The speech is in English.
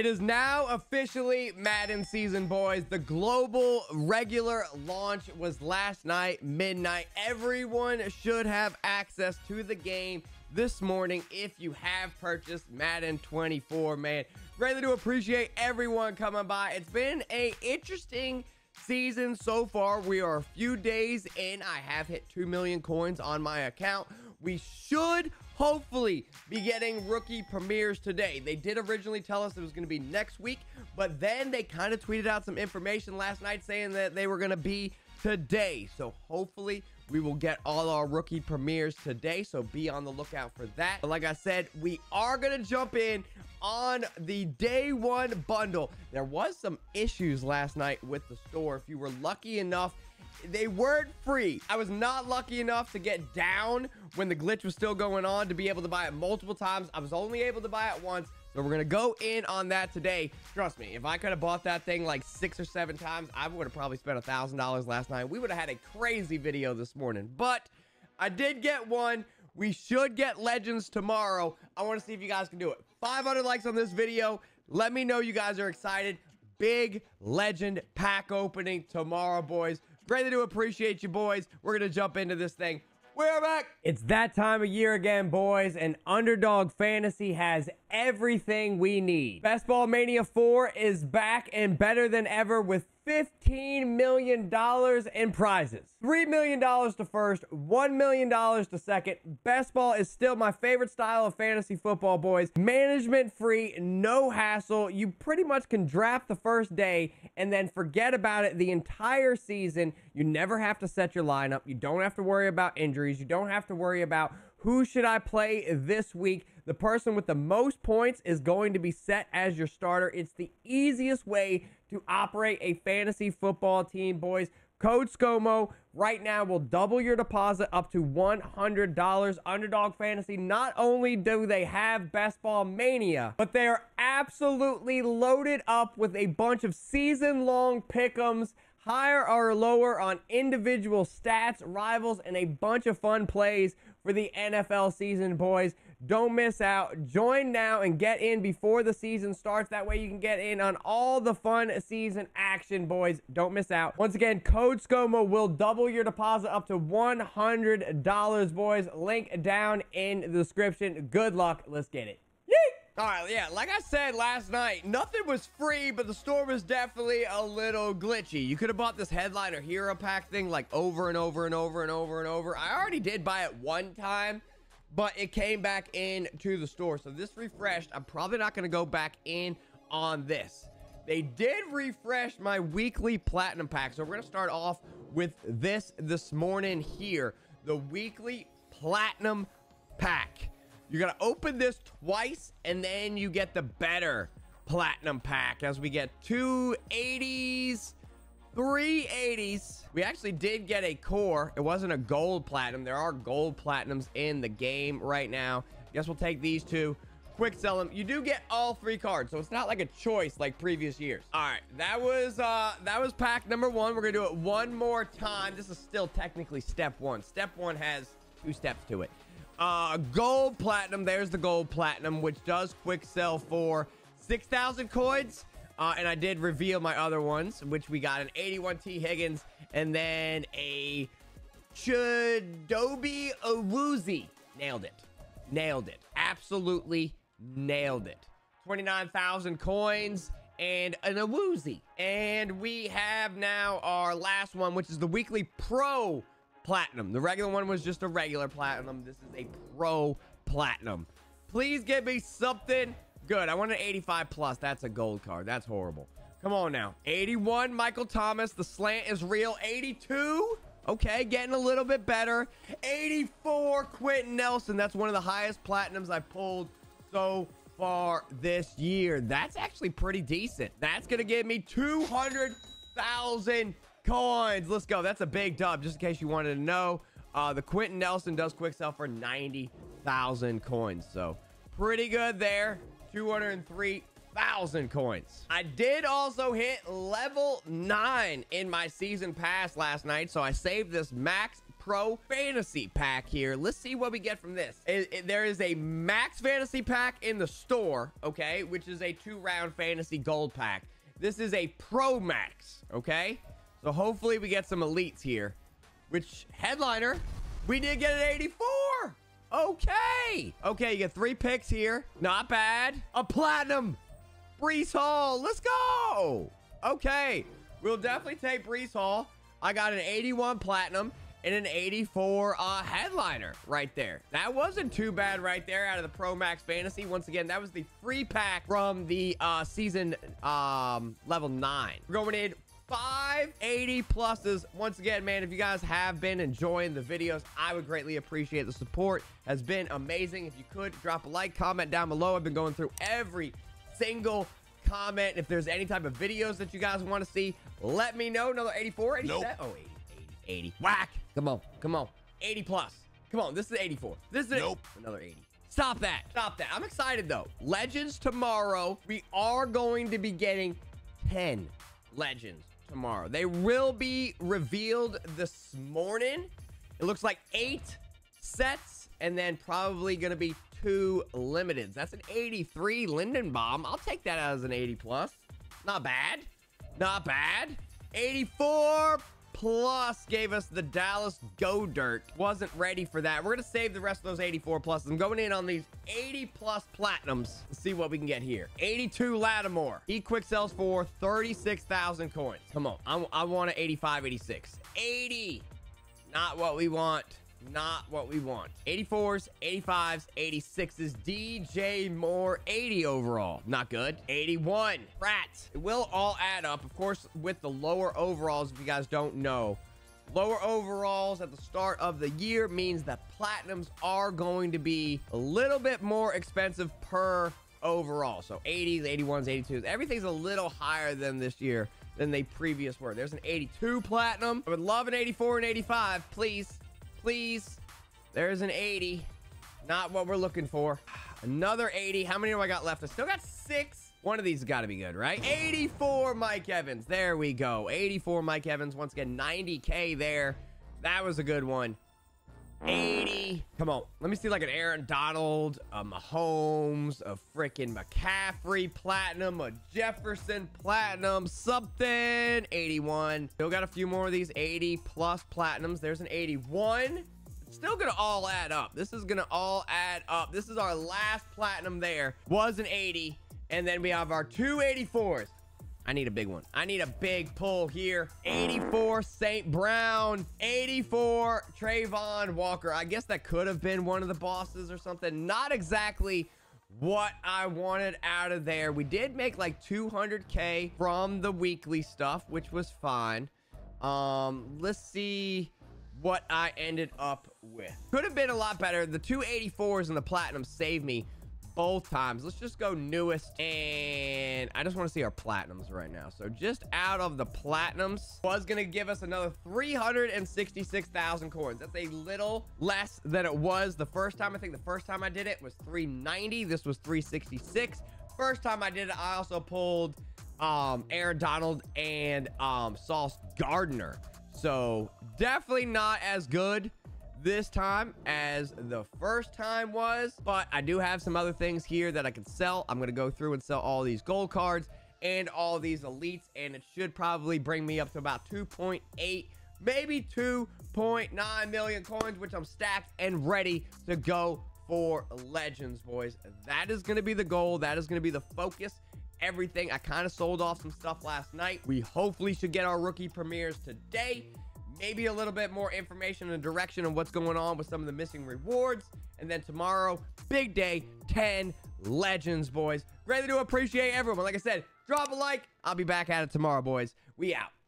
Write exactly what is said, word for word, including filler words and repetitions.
It is now officially Madden season, boys. The global regular launch was last night, midnight. Everyone should have access to the game this morning if you have purchased Madden twenty-four, man. Greatly do appreciate everyone coming by. It's been an interesting season so far. We are a few days in. I have hit two million coins on my account. We should hopefully be getting rookie premieres today. They did originally tell us it was going to be next week, but then they kind of tweeted out some information last night saying that they were going to be today. So hopefully we will get all our rookie premieres today, so be on the lookout for that. But like I said, we are going to jump in on the day one bundle. There was some issues last night with the store. If you were lucky enough, they weren't free. I was not lucky enough to get down when the glitch was still going on to be able to buy it multiple times. I was only able to buy it once, so we're gonna go in on that today. Trust me, if I could have bought that thing like six or seven times, I would have probably spent a thousand dollars last night. We would have had a crazy video this morning, but I did get one. We should get Legends tomorrow. I want to see if you guys can do it. Five hundred likes on this video. Let me know you guys are excited. Big Legend pack opening tomorrow, boys. Greatly do appreciate you, boys. We're going to jump into this thing. We're back. It's that time of year again, boys, and Underdog Fantasy has everything we need. Best Ball Mania four is back and better than ever with fifteen million dollars in prizes. three million dollars to first, one million dollars to second. Best Ball is still my favorite style of fantasy football, boys. Management free, no hassle. You pretty much can draft the first day and then forget about it the entire season. You never have to set your lineup. You don't have to worry about injuries. You don't have to worry about who should I play this week. The person with the most points is going to be set as your starter. It's the easiest way to operate a fantasy football team, boys. Code SCOMO right now will double your deposit up to one hundred dollars. Underdog Fantasy, not only do they have Best Ball Mania, but they are absolutely loaded up with a bunch of season-long pick'ems, higher or lower on individual stats, rivals, and a bunch of fun plays for the N F L season, boys. Don't miss out. Join now and get in before the season starts. That way you can get in on all the fun season action, boys. Don't miss out. Once again, code SCOMO will double your deposit up to one hundred dollars, boys. Link down in the description. Good luck. Let's get it. All right, yeah, like I said last night, nothing was free, but the store was definitely a little glitchy. You could have bought this Headliner Hero Pack thing like over and over and over and over and over. I already did buy it one time, but it came back in to the store. So this refreshed. I'm probably not going to go back in on this. They did refresh my weekly platinum pack. So we're going to start off with this this morning here, the weekly platinum pack. You gotta open this twice, and then you get the better platinum pack as we get two eighties, three eighties. We actually did get a core. It wasn't a gold platinum. There are gold platinums in the game right now. I guess we'll take these two. Quick sell them. You do get all three cards, so it's not like a choice like previous years. All right, that was uh, that was pack number one. We're gonna do it one more time. This is still technically step one. Step one has two steps to it. Uh, gold platinum. There's the gold platinum, which does quick sell for six thousand coins. Uh, and I did reveal my other ones, which we got an eighty-one T Higgins and then a Chidobe Awoozy. Nailed it. Nailed it. Absolutely nailed it. twenty-nine thousand coins and an Awoozy. And we have now our last one, which is the weekly pro platinum. The regular one was just a regular platinum. This is a pro platinum. Please give me something good. I want an eighty-five plus. That's a gold card. That's horrible. Come on now. eighty-one Michael Thomas. The slant is real. eighty-two. Okay, getting a little bit better. eighty-four Quentin Nelson. That's one of the highest platinums I pulled so far this year. That's actually pretty decent. That's gonna give me two hundred thousand coins. Let's go. That's a big dub, just in case you wanted to know. Uh the Quentin Nelson does quick sell for ninety thousand coins, so pretty good there. Two hundred three thousand coins. I did also hit level nine in my season pass last night, so I saved this max Pro Fantasy Pack here. Let's see what we get from this. It, it, there is a Max Fantasy Pack in the store, okay, which is a two round Fantasy Gold Pack. This is a Pro Max, okay? So hopefully we get some elites here, which headliner, we did get an eighty-four. Okay. Okay, you get three picks here. Not bad. A platinum. Brees Hall. Let's go. Okay. We'll definitely take Brees Hall. I got an eighty-one platinum and an eighty-four uh, headliner right there. That wasn't too bad right there out of the Pro Max Fantasy. Once again, that was the free pack from the uh, season um, level nine. We're going in five eighty pluses. Once again, man, if you guys have been enjoying the videos, I would greatly appreciate the support. Has been amazing. If you could drop a like, comment down below. I've been going through every single comment. If there's any type of videos that you guys want to see, let me know. Another eighty-four, eighty-seven. Nope. Oh, eighty, eighty, eighty. Whack. Come on. Come on. eighty plus. Come on. This is eighty-four. This is nope. eighty. Another eighty. Stop that. Stop that. I'm excited, though. Legends tomorrow. We are going to be getting ten legends tomorrow. They will be revealed this morning. It looks like eight sets and then probably going to be two limiteds. That's an eighty-three Lindenbaum. I'll take that as an eighty plus. Not bad. Not bad. eighty-four plus gave us the Dallas Go Dirt. Wasn't ready for that. We're going to save the rest of those eighty-four pluses. I'm going in on these eighty plus platinums. Let's see what we can get here. eighty-two Lattimore. He quick sells for thirty-six thousand coins. Come on. I, I want an eighty-five, eighty-six. eighty. Not what we want. Not what we want. eighty-fours, eighty-fives, eighty-sixes. D J Moore, eighty overall. Not good. eighty-one. Rats. It will all add up. Of course, with the lower overalls, if you guys don't know, lower overalls at the start of the year means that platinums are going to be a little bit more expensive per overall. So eighties, eighty-ones, eighty-twos. Everything's a little higher than this year than they previous were. There's an eighty-two platinum. I would love an eighty-four and eighty-five, please. Please. There's an eighty. Not what we're looking for. Another eighty. How many do I got left? I still got six. One of these has got to be good, right? eighty-four Mike Evans. There we go. eighty-four Mike Evans. Once again, ninety K there. That was a good one. eighty. Come on. Let me see like an Aaron Donald, a Mahomes, a freaking McCaffrey platinum, a Jefferson platinum, something. eighty-one. Still got a few more of these eighty plus platinums. There's an eighty-one. It's still going to all add up. This is going to all add up. This is our last platinum there. Was an eighty. And then we have our two eighty-fours. I need a big one. I need a big pull here. eighty-four Saint Brown. eighty-four Trayvon Walker. I guess that could have been one of the bosses or something. Not exactly what I wanted out of there. We did make like two hundred K from the weekly stuff, which was fine. Um, let's see what I ended up with. Could have been a lot better. The two eighty-fours and the platinum saved me both times. Let's just go newest, and I just want to see our platinums right now. So just out of the platinums was going to give us another three hundred sixty-six thousand coins. That's a little less than it was the first time. I think the first time I did it was three ninety. This was three sixty-six. First time I did it, I also pulled um Aaron Donald and um Sauce Gardner. So definitely not as good this time as the first time was, but I do have some other things here that I can sell. I'm gonna go through and sell all these gold cards and all these elites, and it should probably bring me up to about two point eight, maybe two point nine million coins, which I'm stacked and ready to go for legends, boys. That is gonna be the goal. That is gonna be the focus. Everything. I kind of sold off some stuff last night. We hopefully should get our rookie premieres today. Maybe a little bit more information and direction on what's going on with some of the missing rewards. And then tomorrow, big day, ten legends, boys. Greatly do appreciate everyone. Like I said, drop a like. I'll be back at it tomorrow, boys. We out.